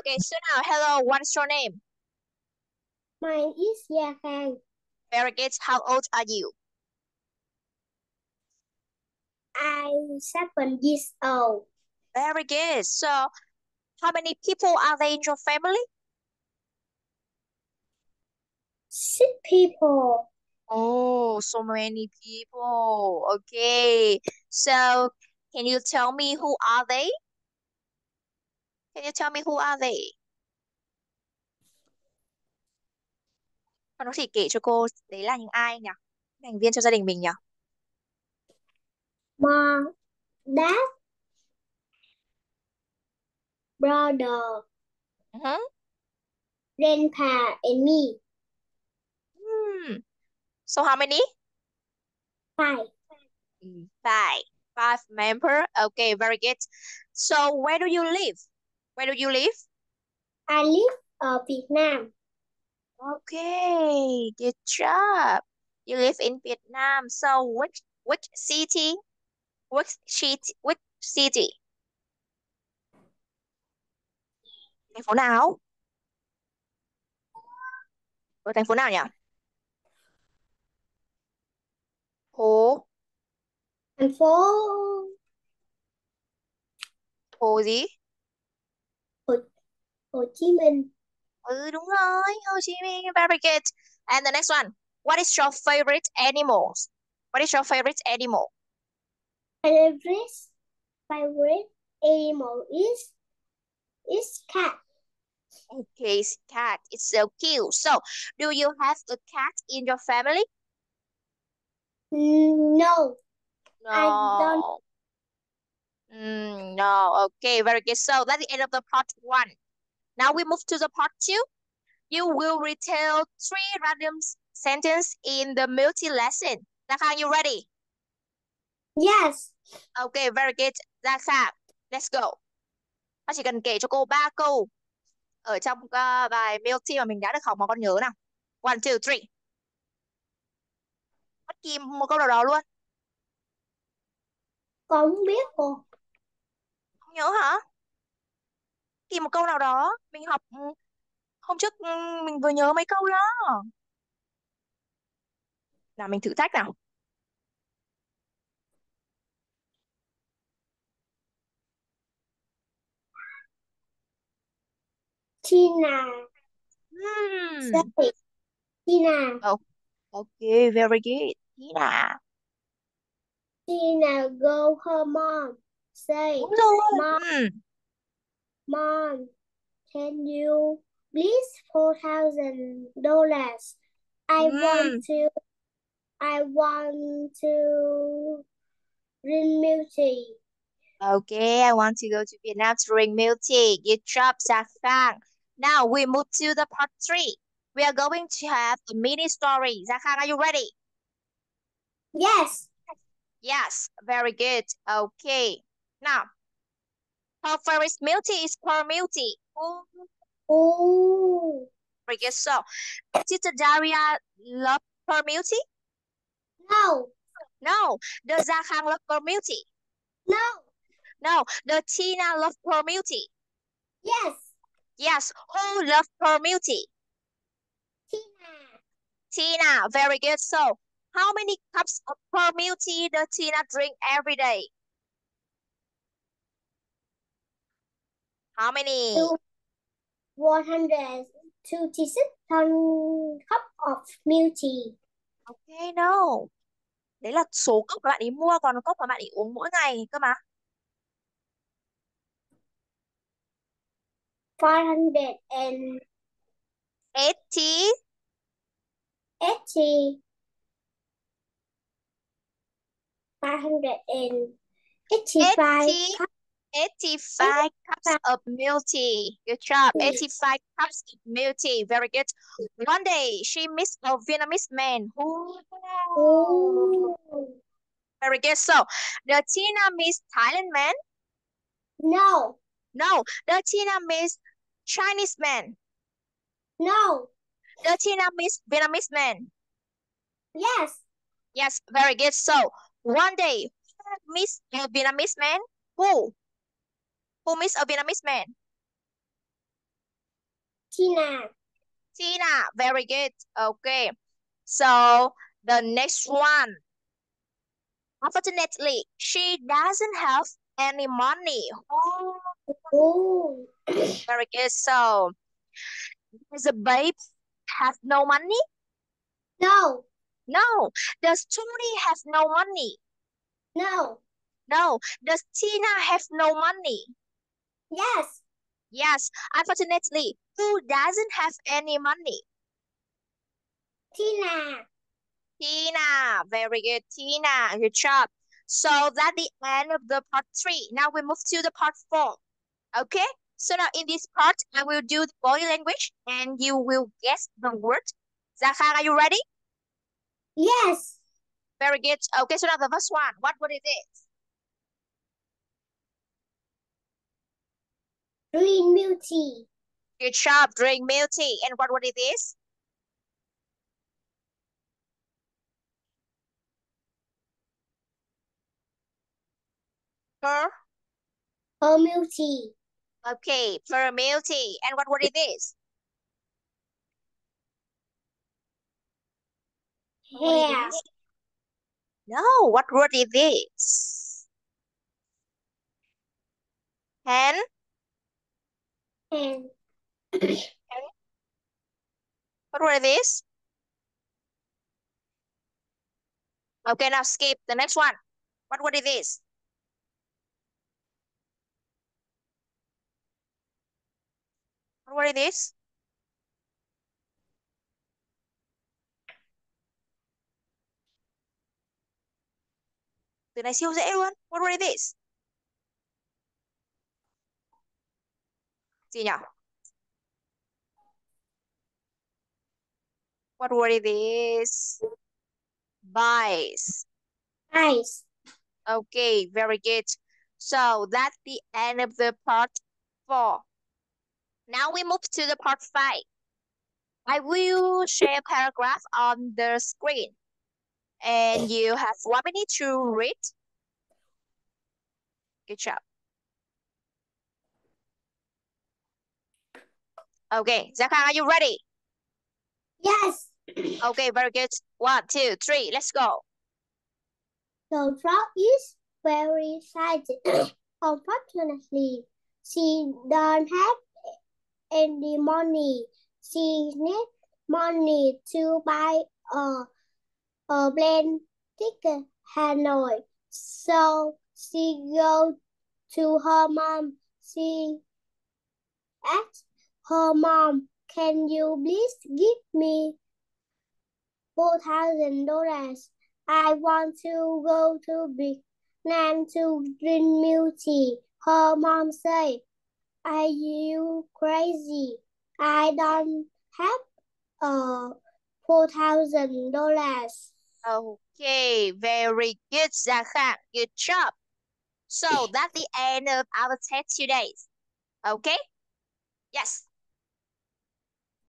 Okay, so now, hello, what's your name? Mine is Gia Khang. Very good. How old are you? I'm 7 years old. Very good. So, how many people are there in your family? 6 people. Oh, so many people. Okay. So, can you tell me who are they? Can you tell me who are they? Con có thể kể cho cô đấy là những ai nhỉ? Những thành viên trong gia đình mình nhỉ? Mom, Dad, Brother, Grandpa and me. So how many? 5. 5. 5 member. Okay, very good. So where do you live? Where do you live? I live in Vietnam. Okay, good job. You live in Vietnam. So which city? Which city? Thành phố nào? Ở thành phố nào nhỉ? Thành phố gì? Hồ Chí Minh. Ừ, đúng rồi, Hồ Chí Minh. Very good. And the next one. What is your favorite animal? What is your favorite animal? My favorite animal is cat. Okay, it's cat. It's so cute. So, do you have a cat in your family? No. I don't. No. Okay, very good. So that's the end of the part 1. Now we move to the part 2. You will retell 3 random sentences in the multi-lesson. Zahang, you ready? Yes. Okay, very good. Zahang, let's go. Con chỉ cần kể cho cô 3 câu ở trong bài multi mà mình đã được học mà con nhớ nào. 1, 2, 3. Bất kỳ một câu nào đó luôn. Con không biết cô. Không nhớ hả? Kỳ một câu nào đó mình học hôm trước mình vừa nhớ mấy câu đó. Nào mình thử thách nào. Tina. Tina. Oh. Okay, very good. Tina. Tina go her mom. Say, mom. Mom, can you please $4,000? I want to drink milk tea. Okay, I want to go to Vietnam to drink milk tea. Good job, Zahang. Now we move to the part 3. We are going to have a mini story. Zahang, are you ready? Yes. Yes, very good. Okay. Now, her favorite milk tea is pearl milk tea. Oh. Very good. So, did Daria love pearl milk tea? No. Does Zahang love pearl milk tea? No. Does Tina love pearl milk tea? Yes. Who loves pearl milk tea? Tina. Very good. So, how many cups of pearl milk tea does Tina drink every day? How many? 126 cup of milk tea. Okay, no. Đấy là số cốc mà bạn ấy mua, còn cốc mà bạn ấy uống mỗi ngày cơ mà. 85 cups of milk tea. Good job. 85 cups of milk tea. Very good. One day, she meets a Vietnamese man. Ooh. Very good. So, the Tina meets Thailand man? No. The Tina meets Chinese man? No. The Tina meets Vietnamese man? Yes. Very good. So, one day, who meets a Vietnamese man? Who meets a Vietnamese man? Tina. Tina, very good. Okay. So the next one. Unfortunately, she doesn't have any money. Oh. Very good. So does the babe have no money? No. No. Does Tony have no money? No. No. Does Tina have no money? Yes. Yes. Unfortunately, who doesn't have any money? Tina. Tina. Very good, Tina. Good job. So that's the end of the part 3. Now we move to the part 4. Okay? So now in this part, I will do the body language and you will guess the word. Zahang, are you ready? Yes. Very good. Okay, so now the first one. What word is it? Drink milk tea. Good job. Drink milk tea. And what word is this? Pearl milk tea. Okay, pearl milk tea. And what word is this? Hair. No, what word is this? Hen? Hen. What word is this? Okay, now skip the next one. What word is this? What word is this? Từ này siêu dễ luôn. What word is this? Gì nhỉ? What word is this? Bice. Bice. Okay, very good. So that's the end of the part 4. Now we move to the part 5. I will share a paragraph on the screen. And you have 1 minute to read. Good job. Okay, Zahang, are you ready? Yes. Okay, very good. 1, 2, 3, let's go. The frog is very excited. Unfortunately, she don't have any money. She needs money to buy a plane ticket Hanoi. So she goes to her mom. She asked her mom, can you please give me $4,000? I want to go to Vietnam to drink milk tea. Her mom said, are you crazy? I don't have $4,000. Okay, very good, Zahang. Good job. So that's the end of our test today. Okay? Yes.